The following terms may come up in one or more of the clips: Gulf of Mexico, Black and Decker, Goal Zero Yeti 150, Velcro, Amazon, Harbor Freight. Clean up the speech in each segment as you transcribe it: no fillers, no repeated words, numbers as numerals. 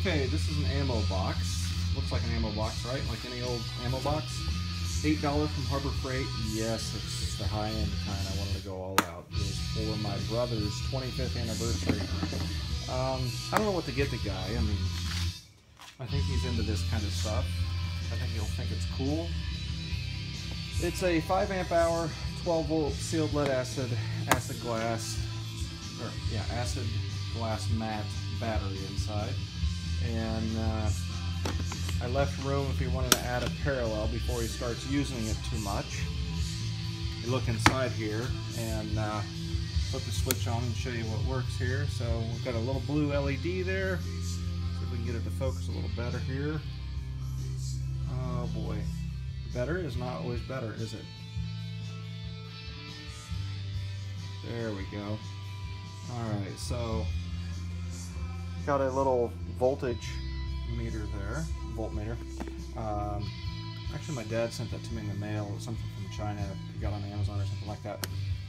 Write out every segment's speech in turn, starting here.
Okay, this is an ammo box. Looks like an ammo box, right? Like any old ammo box. $8 from Harbor Freight. Yes, it's the high-end kind. I wanted to go all out. It was for my brother's 25th anniversary. I don't know what to get the guy. I mean, I think he's into this kind of stuff. I think he'll think it's cool. It's a 5 amp hour, 12 volt sealed lead acid glass matte battery inside. And I left room if he wanted to add a parallel before he starts using it too much. You look inside here and flip the switch on and show you what works here. So we've got a little blue LED there. See if we can get it to focus a little better here. Oh boy. Better is not always better, is it? There we go. Alright, so got a little voltage meter there, voltmeter. Actually, my dad sent that to me in the mail. It was something from China. He got on Amazon or something like that.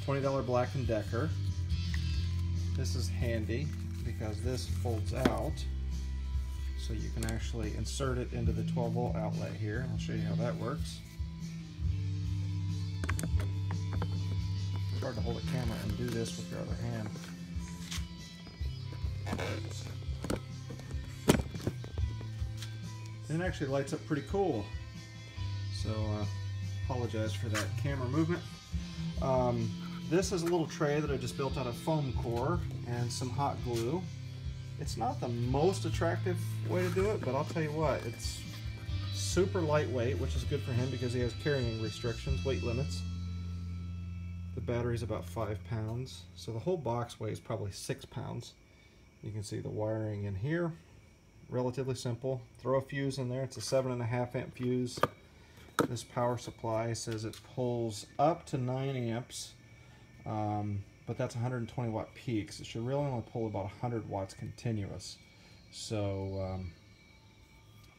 $20 Black and Decker. This is handy because this folds out, so you can actually insert it into the 12 volt outlet here, and I'll show you how that works. It's hard to hold a camera and do this with your other hand. And it actually lights up pretty cool. So apologize for that camera movement. This is a little tray that I just built out of foam core and some hot glue. It's not the most attractive way to do it, but I'll tell you what, it's super lightweight, which is good for him because he has carrying restrictions, weight limits. The battery's about 5 pounds, so the whole box weighs probably 6 pounds. You can see the wiring in here, relatively simple. Throw a fuse in there, it's a 7.5 amp fuse. This power supply says it pulls up to 9 amps. But that's 120 watt peaks. It should really only pull about 100 watts continuous. So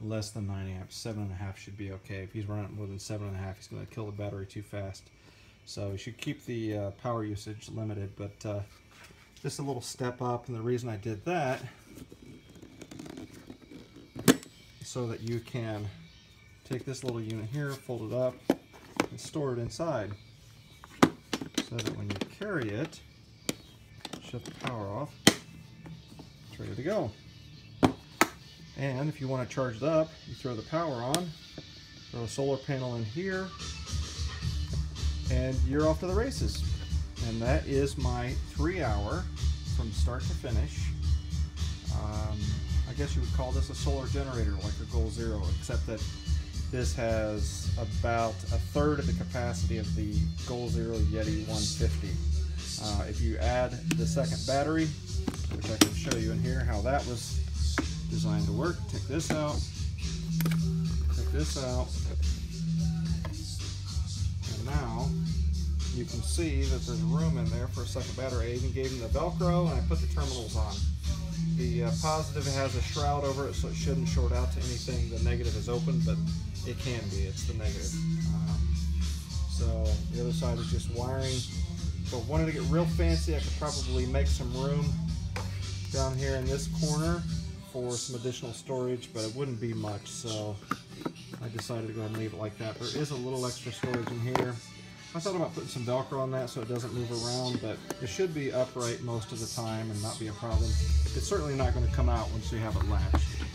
less than 9 amps, 7.5 should be okay. If he's running more than 7.5, he's gonna kill the battery too fast. So you should keep the power usage limited, but this is a little step up, and the reason I did that, so that you can take this little unit here, fold it up, and store it inside. So that when you carry it, shut the power off, it's ready to go. And if you want to charge it up, you throw the power on, throw a solar panel in here, and you're off to the races. And that is my 3 hour from start to finish. I guess you would call this a solar generator, like a Goal Zero, except that this has about a third of the capacity of the Goal Zero Yeti 150. If you add the second battery, which I can show you in here how that was designed to work, take this out, and now you can see that there's room in there for a second battery. I even gave him the Velcro and I put the terminals on. The positive has a shroud over it, so it shouldn't short out to anything. The negative is open, but it can be. It's the negative. So the other side is just wiring. So if I wanted to get real fancy, I could probably make some room down here in this corner for some additional storage, but it wouldn't be much. So I decided to go ahead and leave it like that. There is a little extra storage in here. I thought about putting some Velcro on that so it doesn't move around, but it should be upright most of the time and not be a problem. It's certainly not going to come out once you have it latched.